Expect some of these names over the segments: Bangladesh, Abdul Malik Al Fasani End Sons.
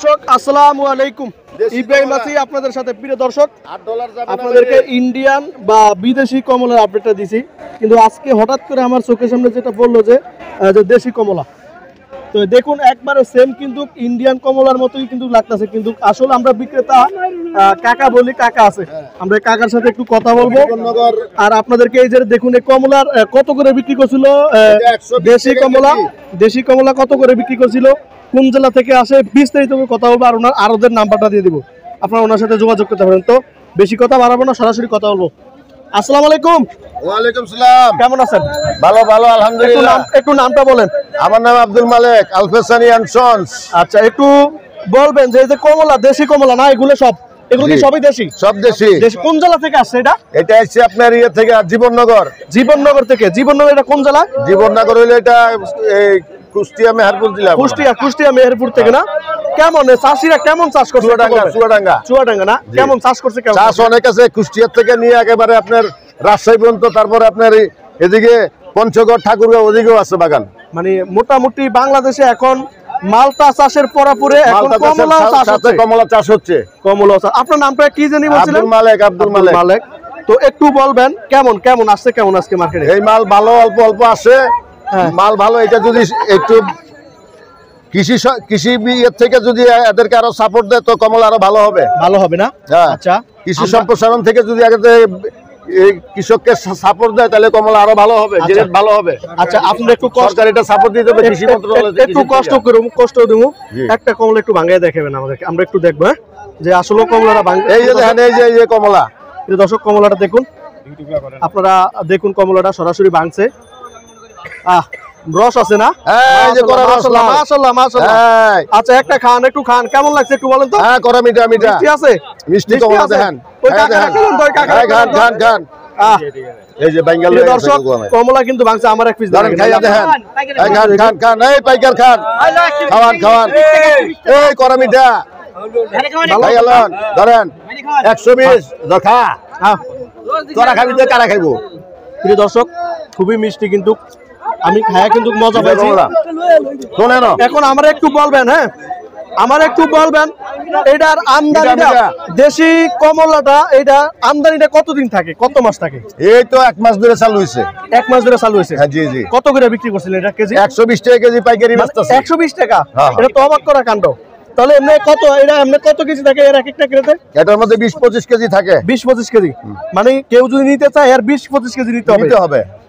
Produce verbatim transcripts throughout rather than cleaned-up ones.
দর্শক আসসালামু আলাইকুম ইব্রাহিম আছি আপনাদের সাথে প্রিয় দর্শক আপনাদেরকে ইন্ডিয়ান বা বিদেশি কমলার আপডেটটা দিছি কিন্তু আজকে হঠাৎ করে আমার চোখের সামনে যেটা পড়লো যে যে দেশি কমলা তো দেখুন একবারে সেম কিন্তু ইন্ডিয়ান কমলার মতোই কিন্তু লাগতাছে কিন্তু আসলে আমরা বিক্রেতা কাকা বলি কাকা আছে আমরা কাকার সাথে একটু কথা বলবো আর আপনাদেরকে এই যে দেখুন এই কমলার কত করে বিক্রি করছিল দেশি কমলা দেশি কমলা কত করে বিক্রি করছিল কোন জেলা থেকে আসে বিস্তারিত কথা বলবো আর ওনার আরদের নাম্বারটা দিয়ে দিব আপনারা ওনার সাথে যোগাযোগ করতে পারেন তো বেশি কথা বাড়াবো না সরাসরি কথা বলবো আসসালামু আলাইকুম ওয়া আলাইকুম সালাম কেমন আছেন ভালো ভালো আলহামদুলিল্লাহ একটু নামটা বলেন আমার নাম আব্দুল মালিক আল ফাসানি এন্ড সন্স আচ্ছা একটু বলবেন যে এই যে কমলা দেশি কমলা না এগুলো সব এগুলো কি সবই দেশি সব দেশি দেশি কোন জেলা থেকে আসছে এটা এটা আসছে আপনার ইয়া থেকে জীবননগর জীবননগর থেকে জীবননগর এটা কোন জেলা জীবননগর হলো এটা এই কুষ্টিয়া মেহেরপুর জেলা কুষ্টিয়া কুষ্টিয়া মেহেরপুর থেকে না কেমন চাষিরা কেমন চাষ করছে চুয়াডাঙ্গা চুয়াডাঙ্গা চুয়াডাঙ্গা না কেমন চাষ করছে কেমন চাষ অনেক আছে কুষ্টিয়া থেকে নিয়ে একেবারে আপনার রাজশাহী পর্যন্ত তারপরে আপনার এদিকে পঞ্চগড় ঠাকুরগাঁও ওদিকেও আছে বাগান মানে মোটামুটি বাংলাদেশে এখন মালটা চাষের পরাপুরে এখন কমলা চাষ হচ্ছে কমলা চাষ হচ্ছে কমলা চাষ আপনার নামটা কি জানি বলছিলেন আব্দুল মালিক আব্দুল মালিক তো একটু বলবেন কেমন কেমন আসছে কেমন আজকে মার্কেটে এই মাল ভালো অল্প অল্প আসে মাল ভালো এটা যদি একটু কৃষি কৃষি এর থেকে যদি এদেরকে আরো সাপোর্ট দেয় তো কমলা আরো ভালো হবে ভালো হবে না আচ্ছা কৃষি সম্প্রসারণ থেকে যদি আগে এই কৃষককে সাপোর্ট দেয় তাহলে কমলা আরো ভালো হবে রেট ভালো হবে আচ্ছা আপনি একটু কষ্ট আর এটা সাপোর্ট দিতে হবে কৃষি মন্ত্রণালয় একটু কষ্ট করুম কষ্ট দেবো একটা কমলা একটু ভাঙায় দেখাবেন আমাদেরকে আমরা একটু দেখব যে আসলে কমলাটা ভাঙ এই যে দেখেন এই যে এই যে কমলা এই দর্শক কমলাটা দেখুন আপনারা দেখুন কমলাটা সরাসরি ভাঙছে আহ রস আছে না এই যে করা রস মাশাআল্লাহ মাশাআল্লাহ আচ্ছা একটা খান একটু খান কেমন লাগছে একটু বলেন তো হ্যাঁ করা মিঠা মিঠা মিষ্টি আছে মিষ্টি কমলা দেখেন ওই কাকা দই কাকা খান খান খান এই যে বাঙ্গালি দর্শক কমলা কিন্তু ভাঙছে আমার এক পিস ধরেন খাইয়া দেখেন এই খান খান খান এই পাইকার খান খাওয়ান খাওয়ান এই করা মিঠা ভাই আলান ধরেন একশো বিশ দেখা হ্যাঁ তোরা খাবি তো কারা খাইবো প্রিয় দর্শক খুবই মিষ্টি কিন্তু আমি খায়া কিন্তু মজা পাইছি শুনেন এখন আমরা একটু বলবেন হ্যাঁ আমার একটু বলবেন এটার আমদানিটা দেশি কমলাটা এটা আমদানিটা কতদিন থাকে কত মাস থাকে এই তো এক মাস ধরে চালু হইছে এক মাস ধরে চালু হইছে হ্যাঁ জি জি কত করে বিক্রি করছিলেন এটা কেজি একশো বিশ টাকা কেজি পাইকারি বেচতাছে একশো বিশ টাকা এটা তো অবাক করা কাণ্ড তাহলে এমনি কত এটা এমনি কত কেজি থাকে এর এক একটা ক্রেতে এটার মধ্যে বিশ পঁচিশ কেজি থাকে বিশ পঁচিশ কেজি মানে কেউ যদি নিতে চায় এর বিশ পঁচিশ কেজি নিতে হবে নিতে হবে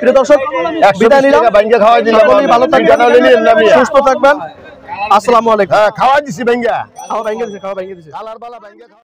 প্রিয় দর্শক বিদায় নিলাম ব্যাংকে খাওয়া দিলাম ভালো থাকবেন সুস্থ থাকবেন আসসালামু আলাইকুম হ্যাঁ খাওয়া দিছি ব্যাংকে খাওয়া ব্যাংকে দিছি খাওয়া ব্যাংকে দিছি